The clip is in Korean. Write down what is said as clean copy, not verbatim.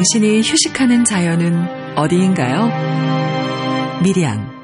당신이 휴식하는 자연은 어디인가요? 밀양.